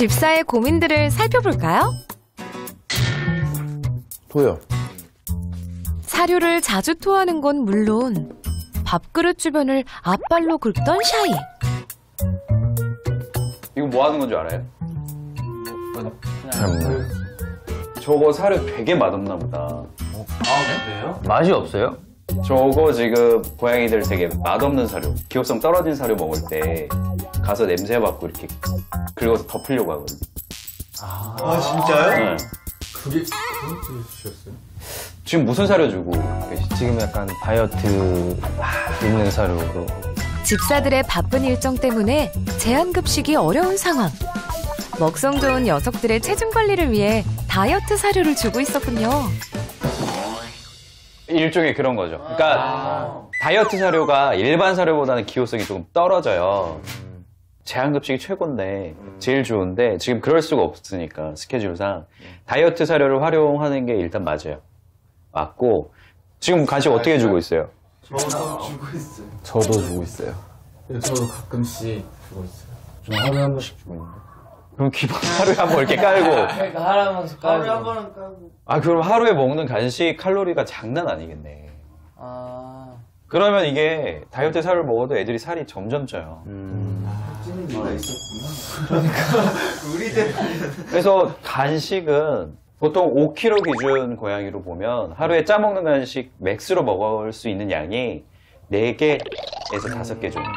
집사의 고민들을 살펴볼까요? 토요. 사료를 자주 토하는 건 물론 밥그릇 주변을 앞발로 긁던 샤이. 이거 뭐 하는 건 줄 알아요? 참나. 저거 사료 되게 맛없나 보다. 아, 그래요? 맛이 없어요? 저거 지금 고양이들 되게 맛없는 사료, 기호성 떨어진 사료 먹을 때 가서 냄새 맡고 이렇게 긁어서 덮으려고 하거든요. 아 진짜요? 네. 그게 무슨 주셨어요? 지금 무슨 사료 주고 계시죠? 지금 약간 다이어트 있는 사료로. 집사들의 바쁜 일정 때문에 제한급식이 어려운 상황. 먹성 좋은 녀석들의 체중 관리를 위해 다이어트 사료를 주고 있었군요. 일종의 그런 거죠. 그러니까 다이어트 사료가 일반 사료보다는 기호성이 조금 떨어져요. 제한급식이 최고인데 제일 좋은데 지금 그럴 수가 없으니까 스케줄상 다이어트 사료를 활용하는 게 일단 맞아요. 맞고 지금 간식 어떻게 주고 있어요? 저도 주고 있어요. 저도 주고 있어요. 저도 가끔씩 주고 있어요. 좀 하루에 한 번씩 주고 있는데. 그럼 기본 하루에 한 번 이렇게 깔고. 그러니까 하루에 한 번씩 깔고. 하루에 한 번은 깔고. 아 그럼 하루에 먹는 간식 칼로리가 장난 아니겠네. 아. 그러면 이게 다이어트 살을 먹어도 애들이 살이 점점 쪄요. 찌는 이유가 있었구나. 그러니까 우리들. 그래서 간식은 보통 5kg 기준 고양이로 보면 하루에 짜먹는 간식 맥스로 먹을 수 있는 양이 4개에서 5개 정도.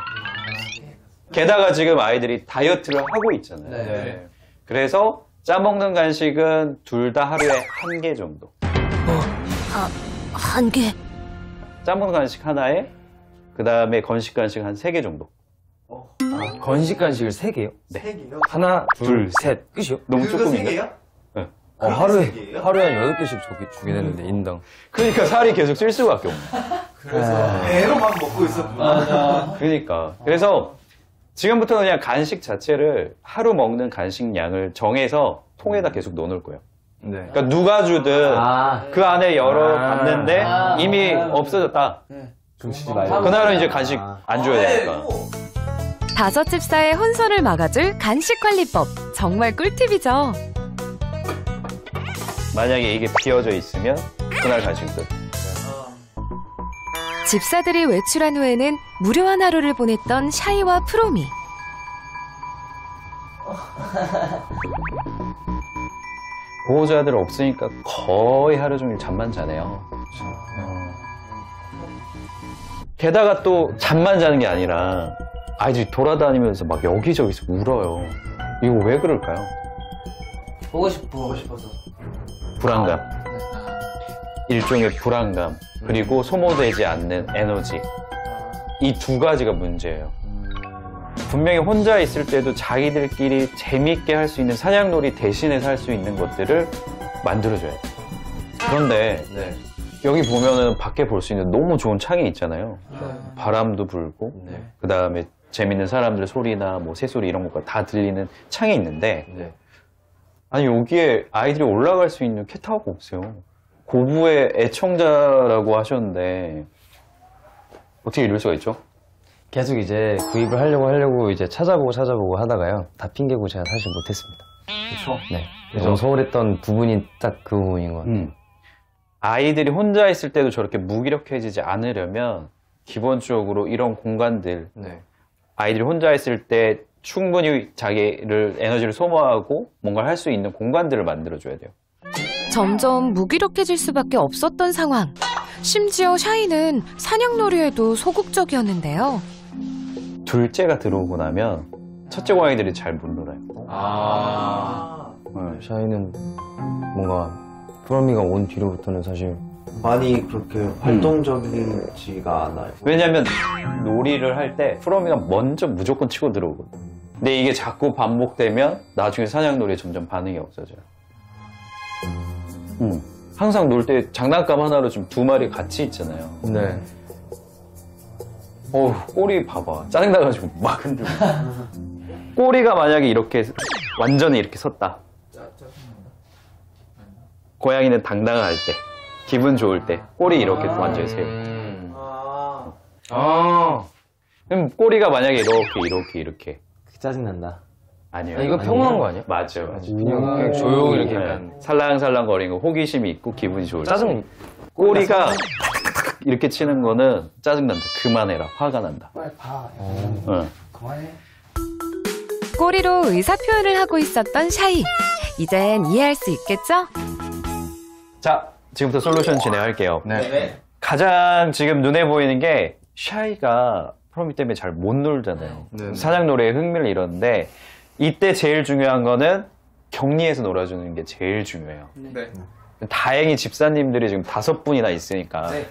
게다가 지금 아이들이 다이어트를 하고 있잖아요. 네. 그래서 짜먹는 간식은 둘 다 하루에 1개 정도. 한 개? 짜먹는 간식 하나에 그 다음에 건식 간식 한 3개 정도. 건식 간식을 3개요? 네. 3개요? 하나, 둘, 셋. 끝이요? 너무 조금인가요? 하루에 한 8개씩 주게 되는데 인당. 그러니까 살이 계속 찔 수밖에 없네. 그래서 애로만 먹고 있었구나. 그러니까. 그래서 지금부터는 그냥 간식 자체를 하루 먹는 간식 양을 정해서 통에다 계속 넣어 놓을 거예요. 네. 그러니까 누가 주든 그 안에 열어봤는데 이미 없어졌다. 중치지 말고. 그날은 이제 간식 안 줘야 되니까. 5집사의 혼선을 막아줄 간식관리법. 정말 꿀팁이죠. 만약에 이게 비어져 있으면 그날 간식 끝. 집사들이 외출한 후에는 무료한 하루를 보냈던 샤이와 프롬이. 보호자들 없으니까 거의 하루 종일 잠만 자네요. 게다가 또 잠만 자는 게 아니라 아이들이 돌아다니면서 막 여기저기서 울어요. 이거 왜 그럴까요? 보고 싶어서. 불안감. 일종의 불안감. 그리고 소모되지 않는 에너지. 이 두 가지가 문제예요. 분명히 혼자 있을 때도 자기들끼리 재미있게 할 수 있는 사냥놀이 대신해서 할 수 있는 것들을 만들어줘야 돼요. 그런데 여기 보면은 밖에 볼 수 있는 너무 좋은 창이 있잖아요. 바람도 불고 그 다음에 재밌는 사람들 소리나 뭐 새소리 이런 것까지 다 들리는 창이 있는데 아니 여기에 아이들이 올라갈 수 있는 캣타워가 없어요. 고부의 애청자라고 하셨는데 어떻게 이럴 수가 있죠? 계속 이제 구입을 하려고 이제 찾아보고 하다가요. 다 핑계고 제가 사실 못했습니다. 그렇죠. 네. 너무 서운했던 부분이 딱 그 부분인 것 같아요. 아이들이 혼자 있을 때도 저렇게 무기력해지지 않으려면 기본적으로 이런 공간들 아이들이 혼자 있을 때 충분히 자기를 에너지를 소모하고 뭔가를 할 수 있는 공간들을 만들어줘야 돼요. 점점 무기력해질 수밖에 없었던 상황. 심지어 샤이는 사냥놀이에도 소극적이었는데요. 둘째가 들어오고 나면 첫째 고양이들이 잘 못 놀아요. 샤이는 뭔가 프롬이가 온 뒤로부터는 사실 많이 그렇게 활동적이지가 않아요. 왜냐면 놀이를 할 때 프롬이가 먼저 무조건 치고 들어오거든요. 근데 이게 자꾸 반복되면 나중에 사냥놀이에 점점 반응이 없어져요. 항상 놀 때 장난감 하나로 지금 2마리 같이 있잖아요. 네. 어우, 꼬리 봐봐. 짜증나가지고 막 흔들고. 꼬리가 만약에 이렇게 완전히 이렇게 섰다. 고양이는 당당할 때, 기분 좋을 때 꼬리 이렇게 완전히 세요. 그럼 꼬리가 만약에 이렇게. 짜증난다. 아니요. 이거 평온한 거 아니야? 맞아. 그냥 조용히 이렇게 약간 살랑살랑 거리는 거 호기심이 있고 기분이 좋을 때. 짜증. 꼬리가 이렇게 치는 거는 짜증난다. 그만해라. 화가 난다. 빨리 봐. 응. 그만해. 꼬리로 의사 표현을 하고 있었던 샤이. 이젠 이해할 수 있겠죠? 자, 지금부터 솔루션 진행할게요. 네. 가장 지금 눈에 보이는 게 샤이가 프롬이 때문에 잘 못 놀잖아요. 네. 사냥 놀이에 흥미를 잃었는데 이때 제일 중요한 거는 격리해서 놀아주는 게 제일 중요해요. 네. 다행히 집사님들이 지금 5분이나 있으니까 네.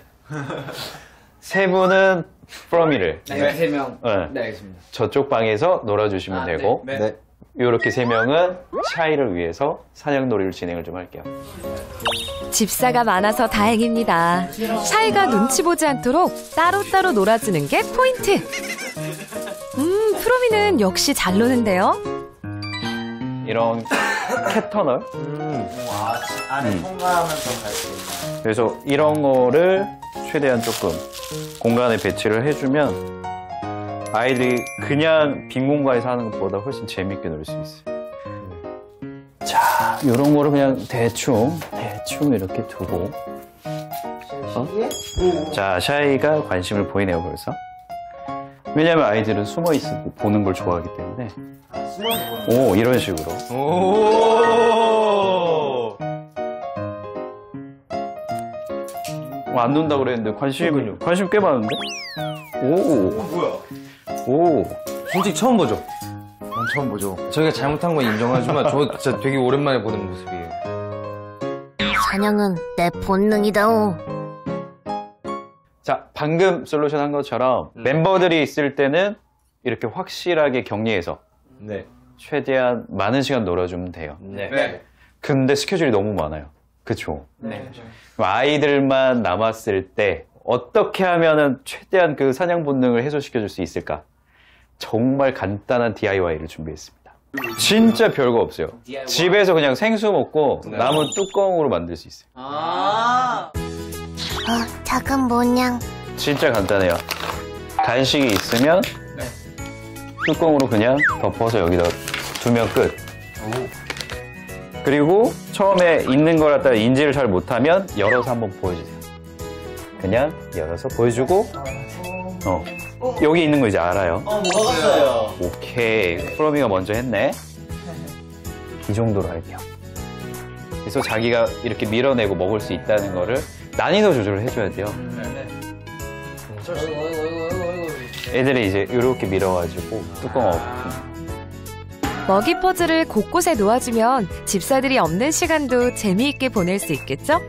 3분은 프롬이를 네, 3명 네. 네, 알겠습니다. 저쪽 방에서 놀아주시면 되고 네. 네. 이렇게 3명은 샤이를 위해서 사냥놀이를 진행을 좀 할게요. 집사가 많아서 다행입니다. 샤이가 눈치 보지 않도록 따로따로 놀아주는 게 포인트. 프롬이는 역시 잘 노는데요. 이런 캣터널 와, 안에 통과하면서 갈 수 있다. 그래서 이런 거를 최대한 조금 공간에 배치를 해주면 아이들이 그냥 빈 공간에서 하는 것보다 훨씬 재밌게 놀 수 있어요. 자, 이런 거를 그냥 대충 이렇게 두고 어? 자, 샤이가 관심을 보이네요, 벌써. 왜냐면 아이들은 숨어있고 보는 걸 좋아하기 때문에 오, 이런 식으로 오 안 논다고 그랬는데 관심 꽤 많은데? 오 뭐야? 오 솔직히 처음 보죠? 난 처음 보죠. 저희가 잘못한 건 인정하지만 저 진짜 되게 오랜만에 보는 모습이에요. 사냥은 내 본능이다오. 자, 방금 솔루션 한 것처럼 멤버들이 있을 때는 이렇게 확실하게 격리해서 네. 최대한 많은 시간 놀아주면 돼요. 네. 네. 근데 스케줄이 너무 많아요. 그쵸? 네. 아이들만 남았을 때 어떻게 하면은 최대한 그 사냥 본능을 해소시켜줄 수 있을까? 정말 간단한 DIY를 준비했습니다. 진짜 별거 없어요. DIY. 집에서 그냥 생수 먹고 네. 남은 뚜껑으로 만들 수 있어요. 작은 모양. 진짜 간단해요. 간식이 있으면 네. 뚜껑으로 그냥 덮어서 여기다 두면 끝. 오. 그리고 처음에 있는 걸 갖다 인지를 잘 못하면 열어서 한번 보여주세요. 그냥 열어서 보여주고 여기 있는 거 이제 알아요. 먹었어요. 오케이. 프롬이가 먼저 했네. 이 정도로 할게요. 그래서 자기가 이렇게 밀어내고 먹을 수 있다는 거를 난이도 조절을 해줘야 돼요. 애들이 이제 이렇게 밀어가지고 뚜껑 엎고. 먹이 퍼즐을 곳곳에 놓아주면 집사들이 없는 시간도 재미있게 보낼 수 있겠죠?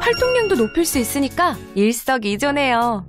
활동량도 높일 수 있으니까 일석이조네요.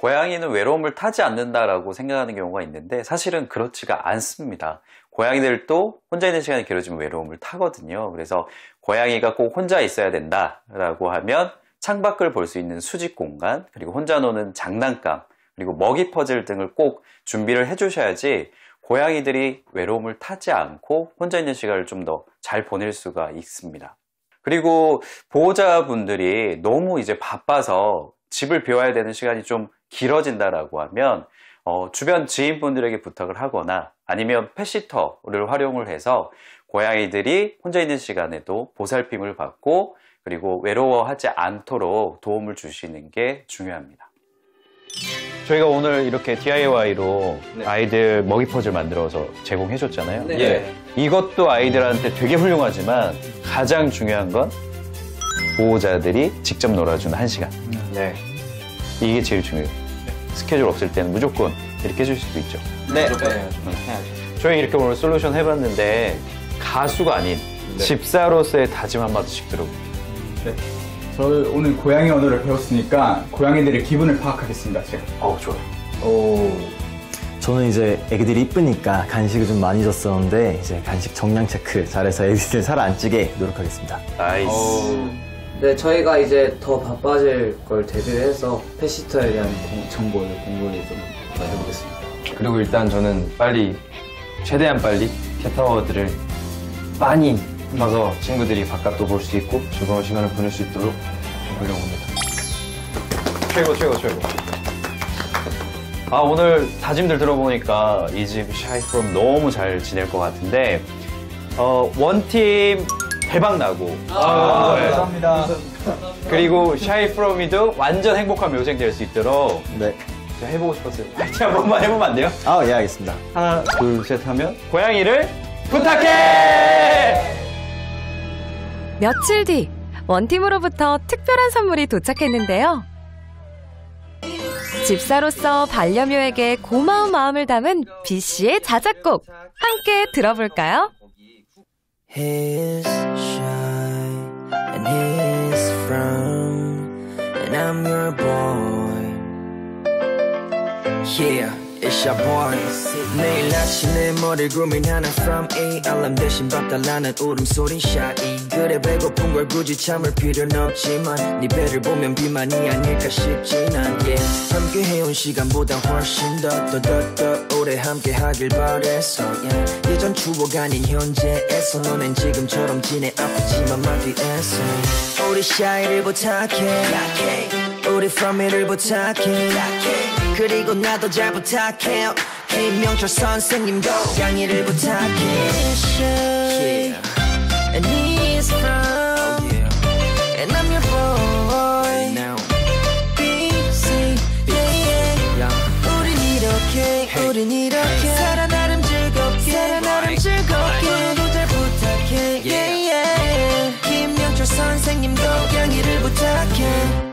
고양이는 외로움을 타지 않는다라고 생각하는 경우가 있는데 사실은 그렇지가 않습니다. 고양이들도 혼자 있는 시간이 길어지면 외로움을 타거든요. 그래서 고양이가 꼭 혼자 있어야 된다라고 하면 창밖을 볼 수 있는 수직 공간, 그리고 혼자 노는 장난감, 그리고 먹이 퍼즐 등을 꼭 준비를 해주셔야지 고양이들이 외로움을 타지 않고 혼자 있는 시간을 좀 더 잘 보낼 수가 있습니다. 그리고 보호자분들이 너무 이제 바빠서 집을 비워야 되는 시간이 좀 길어진다라고 하면 주변 지인분들에게 부탁을 하거나 아니면 펫시터를 활용을 해서 고양이들이 혼자 있는 시간에도 보살핌을 받고 그리고 외로워하지 않도록 도움을 주시는 게 중요합니다. 저희가 오늘 이렇게 DIY로 네. 아이들 먹이 퍼즐 만들어서 제공해줬잖아요. 네. 예. 이것도 아이들한테 되게 훌륭하지만 가장 중요한 건 보호자들이 직접 놀아주는 1시간. 네. 이게 제일 중요해요. 스케줄 없을 때는 무조건 이렇게 해줄 수도 있죠. 네. 네. 저희 이렇게 오늘 솔루션 해봤는데 가수가 아닌 네. 집사로서의 다짐 한마디씩 들어볼게요. 네. 저 오늘 고양이 언어를 배웠으니까 고양이들의 기분을 파악하겠습니다, 제가. 좋아요. 저는 이제 애기들이 이쁘니까 간식을 좀 많이 줬었는데 이제 간식 정량 체크 잘해서 애기들 살 안 찌게 노력하겠습니다. 나이스. 네, 저희가 이제 더 바빠질 걸 대비해서 펫시터에 대한 정보를 공부를 좀 해보겠습니다. 그리고 일단 저는 최대한 빨리 캣타워들을 많이 가서 친구들이 바깥도 볼 수 있고 즐거운 시간을 보낼 수 있도록 해보려고 합니다. 최고. 아, 오늘 다짐들 들어보니까 이 집 샤이 프롬 너무 잘 지낼 것 같은데 원팀 대박 나고 네. 감사합니다. 그리고 샤이 프롬이도 완전 행복한 묘생 될 수 있도록 네. 제가 해보고 싶었어요. 제가 한 번만 해보면 안 돼요? 아, 예, 알겠습니다. 하나, 둘, 셋 하면 고양이를 부탁해! 며칠 뒤 원팀으로부터 특별한 선물이 도착했는데요. 집사로서 반려묘에게 고마운 마음을 담은 B씨의 자작곡 함께 들어볼까요? He's shy and he's from and I'm your boy. Yeah, it's your boy. 매일 아침 내 머리를 고민하는 from A 알람 대신 밥 달라는 울음소리 샤이. 그래 배고픈 걸 굳이 참을 필요는 없지만 네 배를 보면 비만이 아닐까 싶진 않게 함께 해온 시간보다 훨씬 더 오래 함께 하길 바랬어 예전 추억 아닌 현재에서 너는 지금처럼 지내 아프지만 막 뒤에서 우리 샤이를 부탁해 우리 프롬이를 부탁해 그리고 나도 잘 부탁해 김명철 선생님도 양이를 부탁해 yeah. Oh, yeah. And I'm your boy now. BC, yeah, yeah. 우린 이렇게, hey. 우린 이렇게 hey. 살아 나름 즐겁게, 살아 나름 즐겁게 너도 잘 부탁해, yeah. Yeah, yeah. 김명철 선생님도 양이를 부탁해.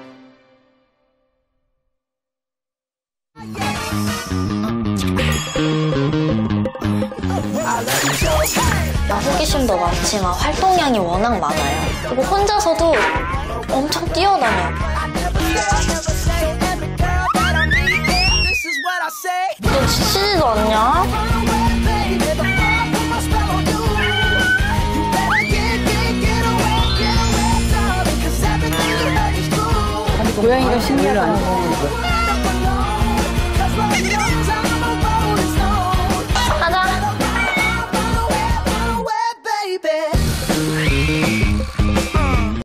호기심도 많지만 활동량이 워낙 많아요. 그리고 혼자서도 엄청 뛰어다녀요. 너 지치지도 않냐? 고양이가 신기하다는 거.